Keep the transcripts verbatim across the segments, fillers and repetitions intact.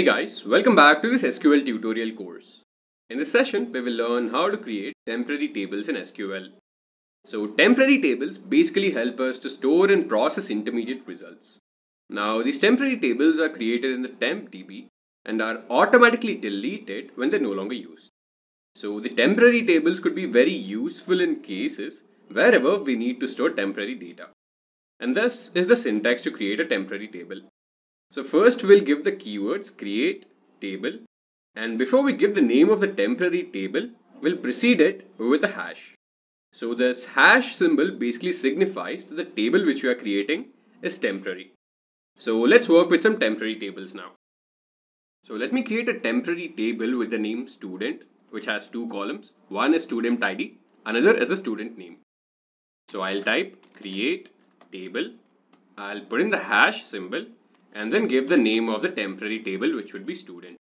Hey guys, welcome back to this S Q L tutorial course. In this session, we will learn how to create temporary tables in S Q L. So temporary tables basically help us to store and process intermediate results. Now these temporary tables are created in the temp D B and are automatically deleted when they're no longer used. So the temporary tables could be very useful in cases wherever we need to store temporary data. And this is the syntax to create a temporary table. So first we'll give the keywords create table, and before we give the name of the temporary table, we'll precede it with a hash. So this hash symbol basically signifies that the table which you are creating is temporary. So let's work with some temporary tables now. So let me create a temporary table with the name student, which has two columns. One is student I D, another is a student name. So I'll type create table, I'll put in the hash symbol, and then give the name of the temporary table, which would be student.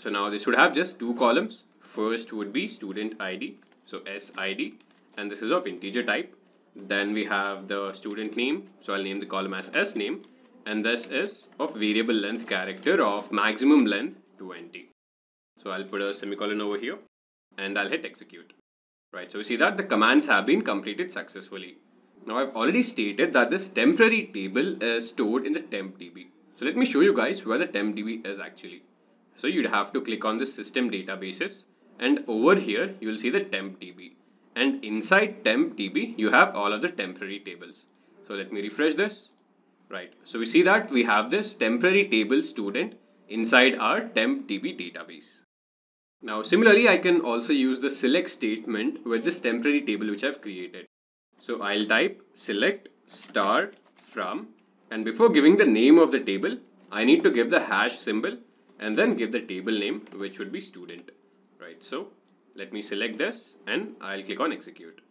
So now this would have just two columns. First would be student I D, so S I D, and this is of integer type. Then we have the student name, so I'll name the column as S name, and this is of variable length character of maximum length twenty. So I'll put a semicolon over here and I'll hit execute. Right, so we see that the commands have been completed successfully. Now I've already stated that this temporary table is stored in the temp D B. So let me show you guys where the temp D B is actually. So you'd have to click on the system databases, and over here you'll see the temp D B, and inside temp D B you have all of the temporary tables. So let me refresh this. Right. So we see that we have this temporary table student inside our temp D B database. Now similarly, I can also use the select statement with this temporary table which I've created. So I'll type select star from, and before giving the name of the table, I need to give the hash symbol and then give the table name, which would be student. Right. So let me select this and I'll click on execute.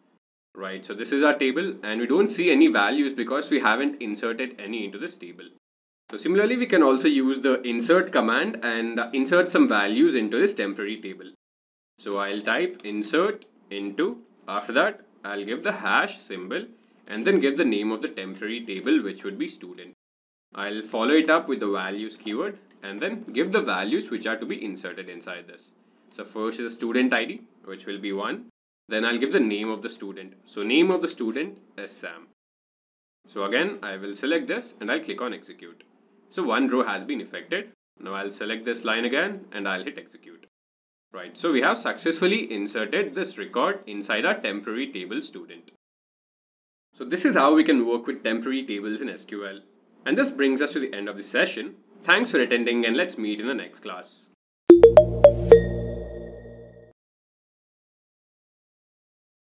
Right. So this is our table, and we don't see any values because we haven't inserted any into this table. So similarly, we can also use the insert command and insert some values into this temporary table. So I'll type insert into, after that, I'll give the hash symbol and then give the name of the temporary table, which would be student. I'll follow it up with the values keyword and then give the values which are to be inserted inside this. So first is the student I D, which will be one. Then I'll give the name of the student. So name of the student is Sam. So again, I will select this and I'll click on execute. So one row has been affected. Now I'll select this line again and I'll hit execute. Right, so we have successfully inserted this record inside our temporary table student. So this is how we can work with temporary tables in S Q L. And this brings us to the end of the session. Thanks for attending, and let's meet in the next class.